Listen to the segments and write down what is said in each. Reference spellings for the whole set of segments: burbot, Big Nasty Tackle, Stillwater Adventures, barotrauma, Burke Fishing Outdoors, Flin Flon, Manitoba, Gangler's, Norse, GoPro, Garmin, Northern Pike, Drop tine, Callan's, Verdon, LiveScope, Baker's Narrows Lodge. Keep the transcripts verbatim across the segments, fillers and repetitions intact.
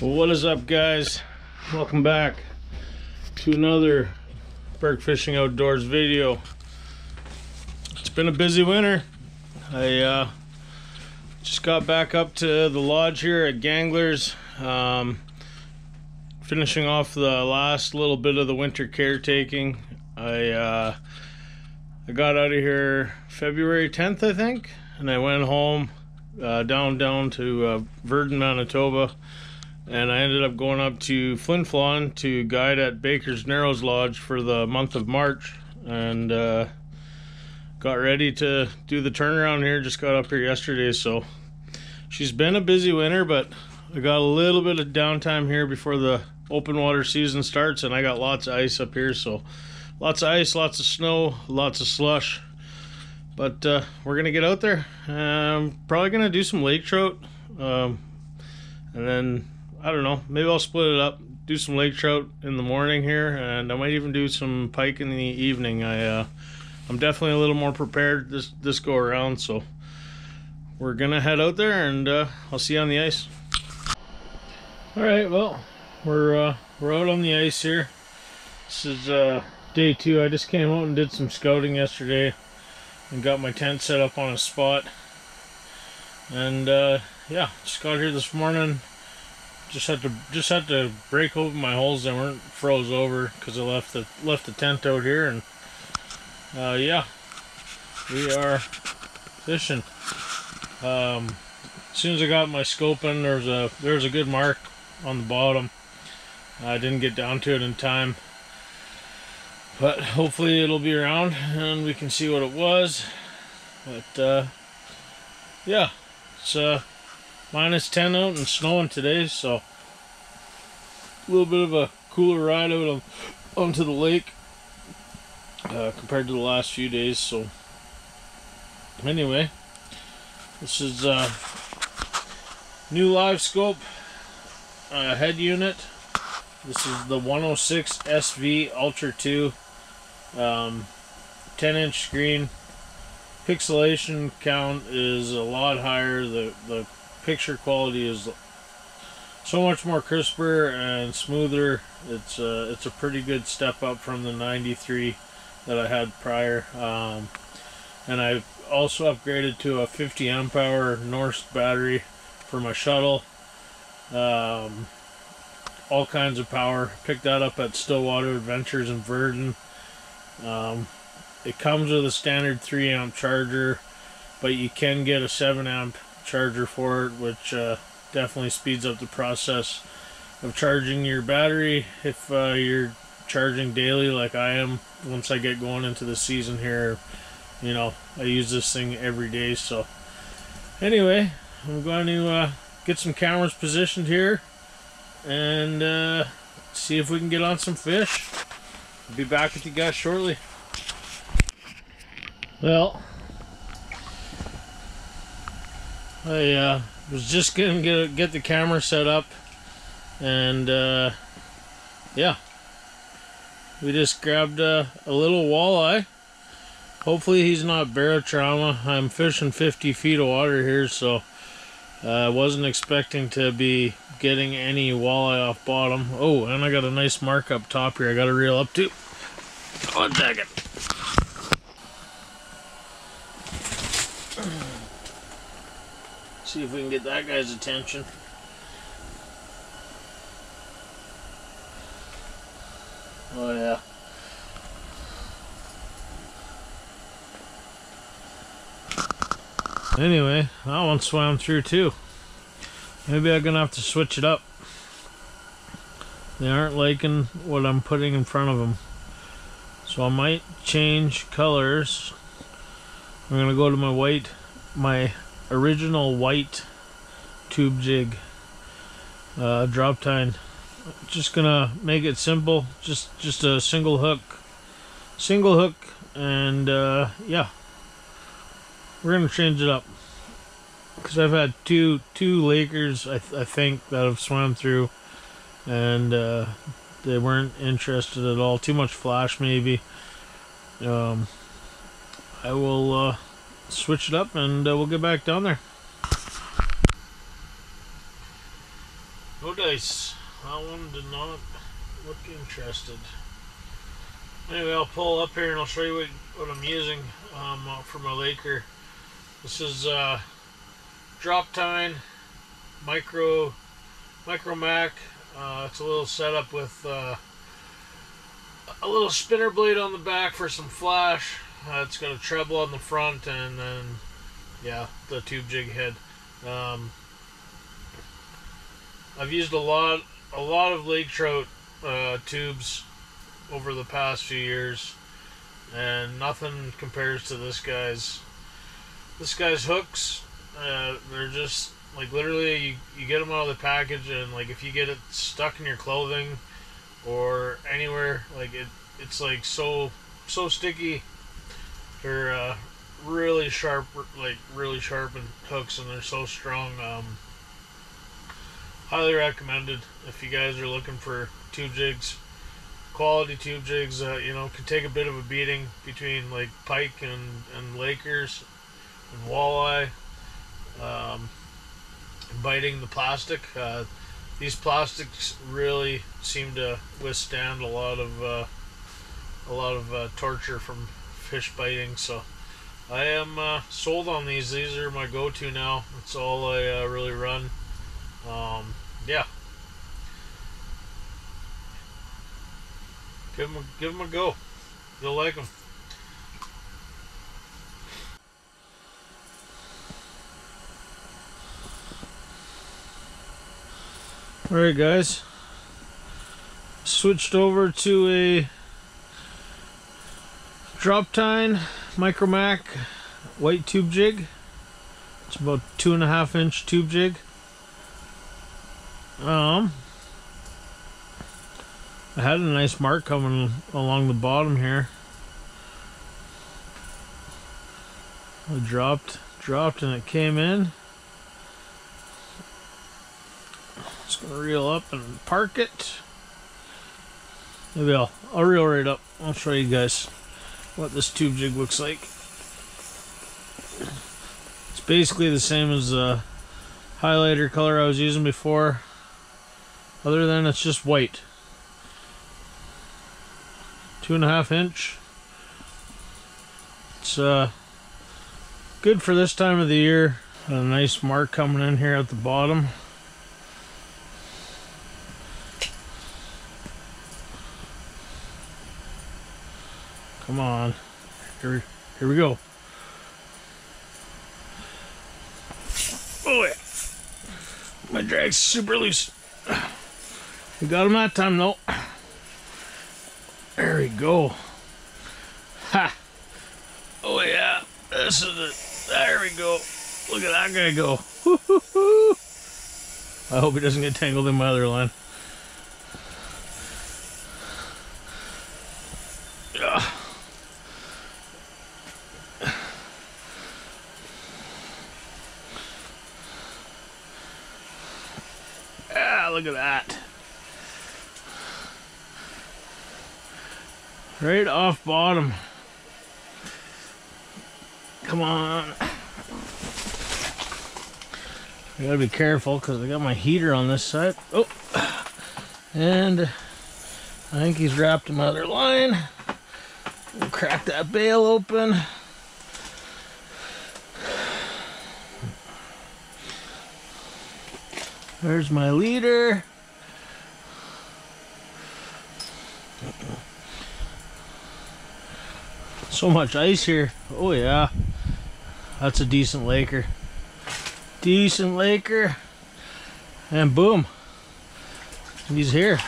What is up, guys? Welcome back to another Burke Fishing Outdoors video. It's been a busy winter. I uh, just got back up to the lodge here at Gangler's, um, finishing off the last little bit of the winter caretaking. I uh, I got out of here February tenth, I think, and I went home uh, down down to uh, Verdon, Manitoba. And I ended up going up to Flin Flon to guide at Baker's Narrows Lodge for the month of March, and uh, got ready to do the turnaround here. Just got up here yesterday, so she's been a busy winter, but I got a little bit of downtime here before the open water season starts, and I got lots of ice up here, so lots of ice, lots of snow, lots of slush. But uh, we're gonna get out there. I'm probably gonna do some lake trout, um, and then I don't know, maybe I'll split it up, do some lake trout in the morning here, and I might even do some pike in the evening. I, uh, I'm definitely a little more prepared this, this go around, so we're gonna head out there, and uh, I'll see you on the ice. Alright, well, we're, uh, we're out on the ice here. This is uh, day two. I just came out and did some scouting yesterday and got my tent set up on a spot, and uh, yeah, just got here this morning. Just had to just had to break open my holes that weren't froze over because I left the left the tent out here, and uh, yeah, we are fishing. Um, as soon as I got my scope in, there's a there's a good mark on the bottom. I didn't get down to it in time, but hopefully it'll be around and we can see what it was. But uh, yeah, it's uh. minus ten out and snowing today, so a little bit of a cooler ride out on, onto the lake uh, compared to the last few days. So anyway, this is a uh, new LiveScope uh, head unit. This is the one oh six S V Ultra two, um, ten inch screen. Pixelation count is a lot higher. The the picture quality is so much more crisper and smoother. It's a, it's a pretty good step up from the ninety-three that I had prior, um, and I've also upgraded to a fifty amp hour Norse battery for my shuttle. Um, all kinds of power. Picked that up at Stillwater Adventures in Verdon. Um, it comes with a standard three amp charger, but you can get a seven amp charger for it, which uh, definitely speeds up the process of charging your battery if uh, you're charging daily like I am. Once I get going into the season here, you know, I use this thing every day. So anyway, I'm going to uh, get some cameras positioned here and uh, see if we can get on some fish. I'll be back with you guys shortly. Well, I uh, was just gonna get, get the camera set up, and uh, yeah, we just grabbed a, a little walleye. Hopefully he's not barotrauma. I'm fishing fifty feet of water here, so I uh, wasn't expecting to be getting any walleye off bottom. Oh, and I got a nice mark up top here. I got to reel up too. One second. See if we can get that guy's attention. Oh yeah. Anyway, that one swam through too. Maybe I'm gonna have to switch it up. They aren't liking what I'm putting in front of them, so I might change colors. I'm gonna go to my white, my original white tube jig, uh, drop tine. Just gonna make it simple, just just a single hook single hook and uh, yeah, we're gonna change it up because I've had two two lakers I, th I think that have swam through, and uh, they weren't interested at all. Too much flash maybe. um, I will uh, switch it up, and uh, we'll get back down there. No place. That one did not look interested. Anyway, I'll pull up here and I'll show you what, what I'm using um, for my laker. This is uh, Drop Tine Micro Micro Mac. Uh, it's a little setup with uh, a little spinner blade on the back for some flash. Uh, it's got a treble on the front, and then yeah, the tube jig head. Um, I've used a lot, a lot of lake trout uh, tubes over the past few years, and nothing compares to this guy's. This guy's hooks, uh, they're just like literally you, you get them out of the package, and like if you get it stuck in your clothing or anywhere, like it, it's like so so sticky. They're uh, really sharp, like really sharpened hooks, and they're so strong. Um, highly recommended if you guys are looking for tube jigs, quality tube jigs. Uh, you know, can take a bit of a beating between like pike and and lakers and walleye, um, biting the plastic. Uh, these plastics really seem to withstand a lot of uh, a lot of uh, torture from fish biting, so I am uh, sold on these. These are my go-to now. That's all I uh, really run. Um, yeah, give them, give them a go. You'll like them. All right, guys. Switched over to a Drop Tine Micro Mac white tube jig. It's about two and a half inch tube jig. Um, I had a nice mark coming along the bottom here. I dropped, dropped, and it came in. Just gonna reel up and park it. Maybe I'll, I'll reel right up. I'll show you guys what this tube jig looks like. It's basically the same as the highlighter color I was using before, other than it's just white. Two and a half inch. It's uh, good for this time of the year. Got a nice mark coming in here at the bottom. Come on, here, here we go. Oh yeah, my drag's super loose. We got him that time though. There we go. Ha! Oh yeah, this is it. There we go. Look at that guy go. I hope he doesn't get tangled in my other line. Look at that. Right off bottom. Come on. I gotta be careful because I got my heater on this side. Oh, and I think he's wrapped in my other line. We'll crack that bale open. There's my leader. So much ice here. Oh yeah, that's a decent laker. Decent laker. And boom, he's here.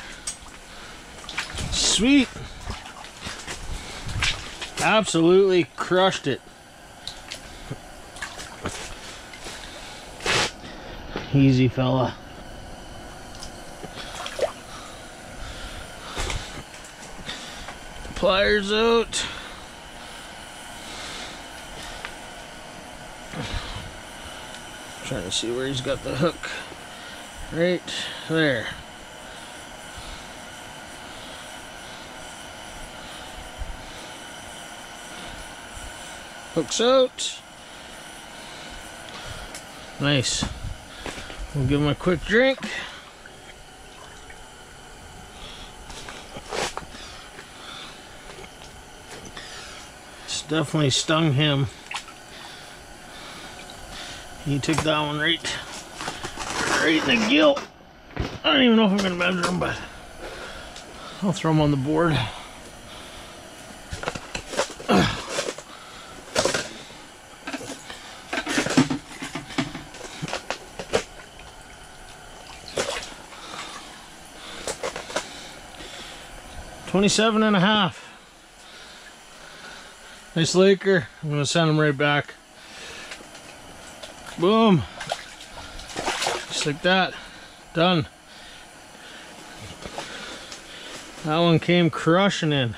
Sweet. Absolutely crushed it. Easy fella. Pliers out. Trying to see where he's got the hook. Right there. Hook's out. Nice. We'll give him a quick drink. definitely stung him. He took that one right, right in the gill. I don't even know if I'm gonna measure him, but I'll throw him on the board. twenty-seven and a half. Nice laker. I'm gonna send him right back. Boom. Just like that. Done. That one came crushing in.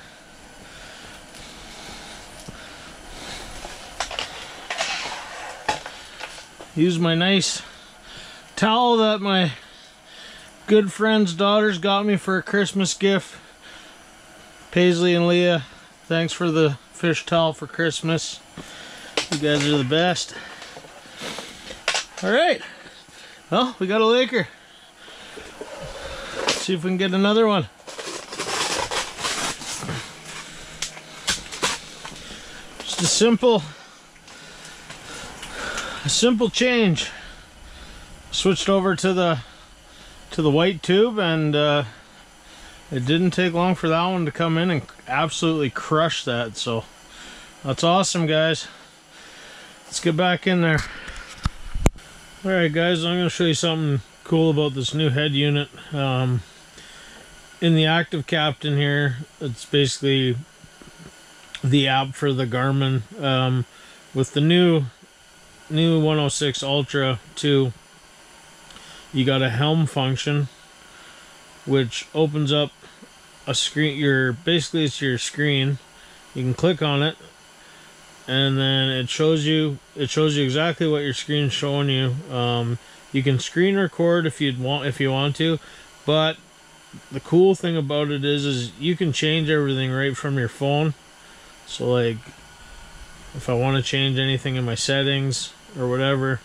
Used my nice towel that my good friend's daughters got me for a Christmas gift. Paisley and Leah, thanks for the fish towel for Christmas. You guys are the best. All right, well, we got a laker. Let's see if we can get another one. A simple a simple change. Switched over to the to the white tube, and uh, it didn't take long for that one to come in and absolutely crush that. So that's awesome, guys. Let's get back in there. All right, guys, I'm gonna show you something cool about this new head unit. Um, in the Active Captain here, it's basically the app for the Garmin. Um, with the new new one oh six Ultra two, you got a helm function, which opens up a screen. Your basically it's your screen. You can click on it, and then it shows you it shows you exactly what your screen's showing you. Um, you can screen record if you'd want if you want to, but the cool thing about it is is you can change everything right from your phone. So like, if I want to change anything in my settings or whatever,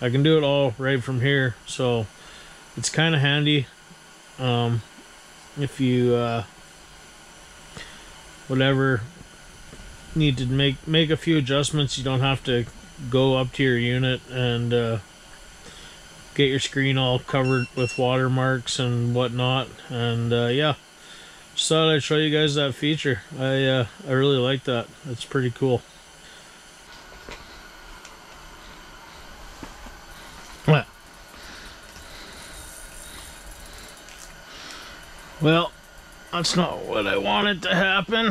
I can do it all right from here. So it's kind of handy. Um, if you uh, whatever need to make make a few adjustments, you don't have to go up to your unit and uh, get your screen all covered with watermarks and whatnot. And uh, yeah. Just thought I'd show you guys that feature. I uh, I really like that. It's pretty cool. What? Well, that's not what I wanted to happen.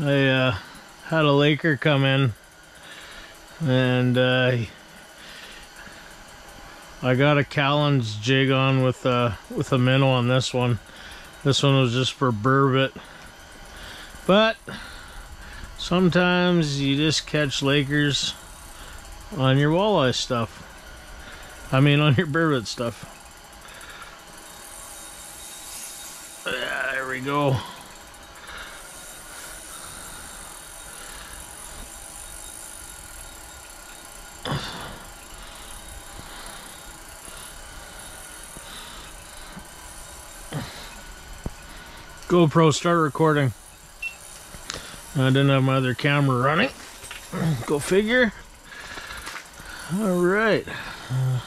I uh, had a laker come in, and uh, I got a Callan's jig on with uh, with a minnow on this one. This one was just for burbot. But sometimes you just catch lakers on your walleye stuff. I mean, on your burbot stuff. Yeah, there we go. GoPro, start recording. I didn't have my other camera running. Go figure. Alright. Uh,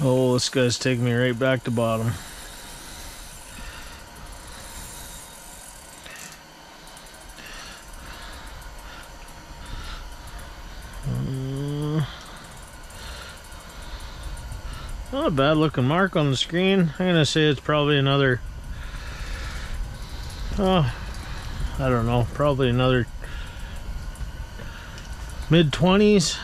oh, this guy's taking me right back to bottom. Not a bad looking mark on the screen. I'm gonna say it's probably another, oh, I don't know, probably another mid twenties,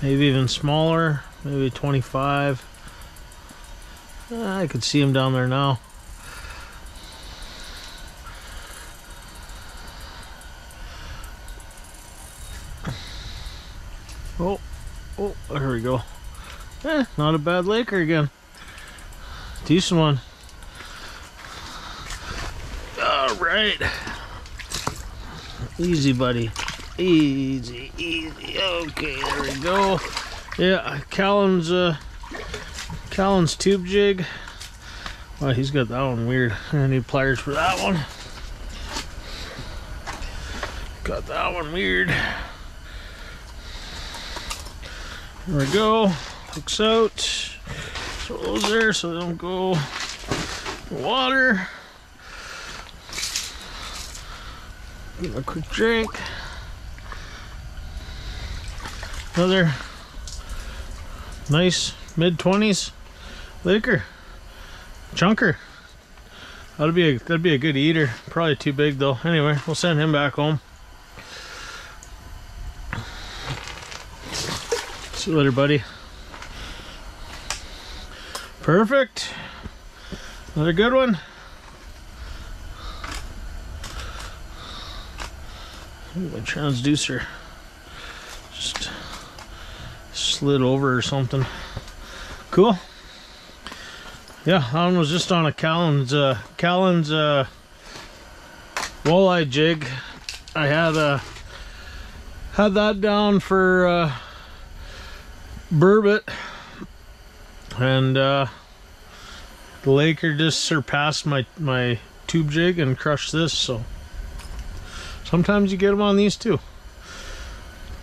maybe even smaller, maybe twenty-five. I could see him down there now. Oh. Oh, there we go. Eh, not a bad laker again. Decent one. All right. Easy, buddy. Easy, easy. Okay, there we go. Yeah, Callan's uh, Callan's tube jig. Wow, he's got that one weird. I need pliers for that one. Got that one weird. There we go. Hooks out. Throw those there so they don't go in the water. Give a quick drink. Another nice mid twenties licker, chunker. That'd be a that'd be a good eater. Probably too big though. Anyway, we'll send him back home. See you later, buddy. Perfect. Another good one. Ooh, my transducer just slid over or something. Cool. Yeah, that one was just on a Callan's uh, Callan's uh, walleye jig. I had uh, had that down for uh, burbot, and uh, the laker just surpassed my my tube jig and crushed this. So sometimes you get them on these too.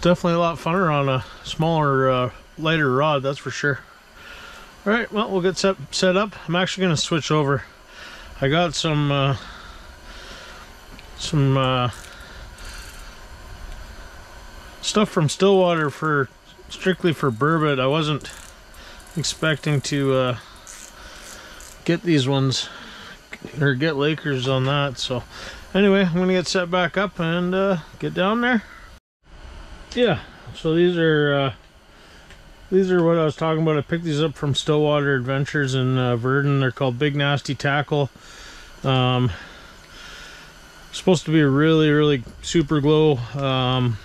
Definitely a lot funner on a smaller, uh, lighter rod, that's for sure. All right, well, we'll get set, set up. I'm actually going to switch over. I got some uh, some uh, stuff from Stillwater for strictly for burbot. I wasn't expecting to uh, get these ones or get Lakers on that, so. Anyway, I'm gonna get set back up and uh, get down there. Yeah, so these are uh, these are what I was talking about. I picked these up from Stillwater Adventures in uh, Verdon. They're called Big Nasty Tackle. Um, supposed to be really, really super glow. Um,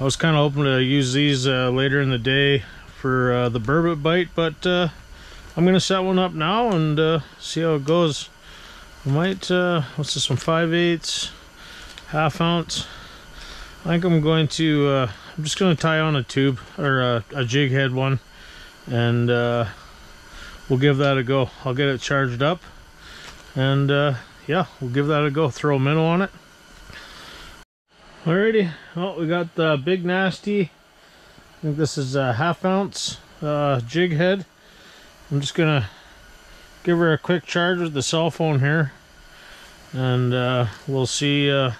I was kind of hoping to use these uh, later in the day for uh, the burbot bite, but uh, I'm gonna set one up now and uh, see how it goes. I might, uh, what's this one, five eighths, half ounce. I think I'm going to, uh, I'm just going to tie on a tube, or a, a jig head one, and uh, we'll give that a go. I'll get it charged up, and uh, yeah, we'll give that a go. Throw a minnow on it. Alrighty, well, we got the Big Nasty. I think this is a half ounce uh, jig head. I'm just going to give her a quick charge with the cell phone here, and uh, we'll see uh,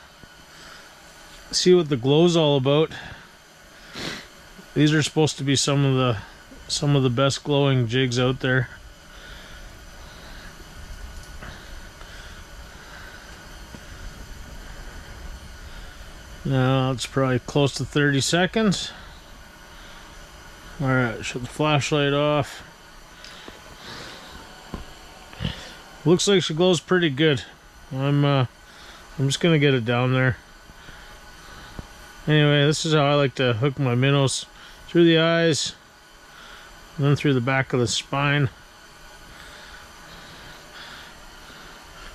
see what the glow's all about. These are supposed to be some of the some of the best glowing jigs out there. Now it's probably close to thirty seconds. All right, shut the flashlight off. Looks like she glows pretty good. I'm uh, I'm just gonna get it down there. Anyway, this is how I like to hook my minnows: through the eyes, and then through the back of the spine.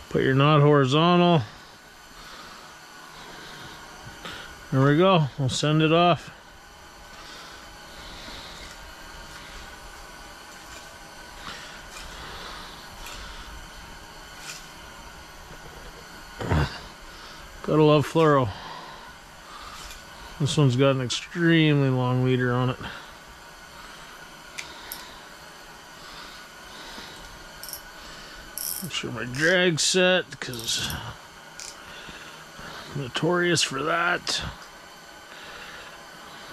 Put your knot horizontal. There we go. We'll send it off. Gotta love fluoro. This one's got an extremely long leader on it. Make sure my drag's set, because I'm notorious for that.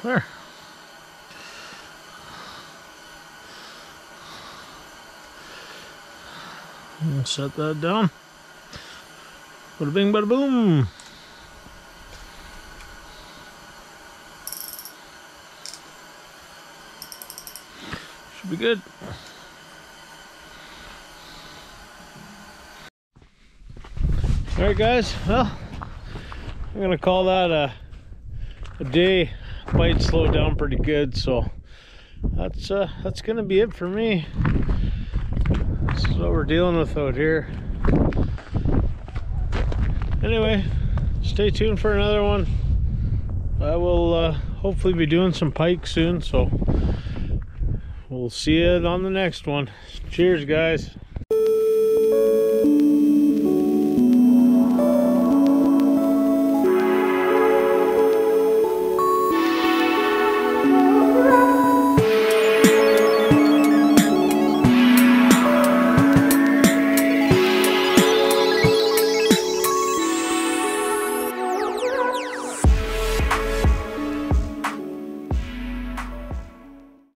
There. I'll set that down. Bada bing, bada boom. Should be good. All right, guys. Well, I'm gonna call that a, a day. Bite slowed down pretty good, so that's uh, that's gonna be it for me. This is what we're dealing with out here. Anyway, stay tuned for another one. I will uh, hopefully be doing some pike soon, so We'll see you on the next one. Cheers, guys.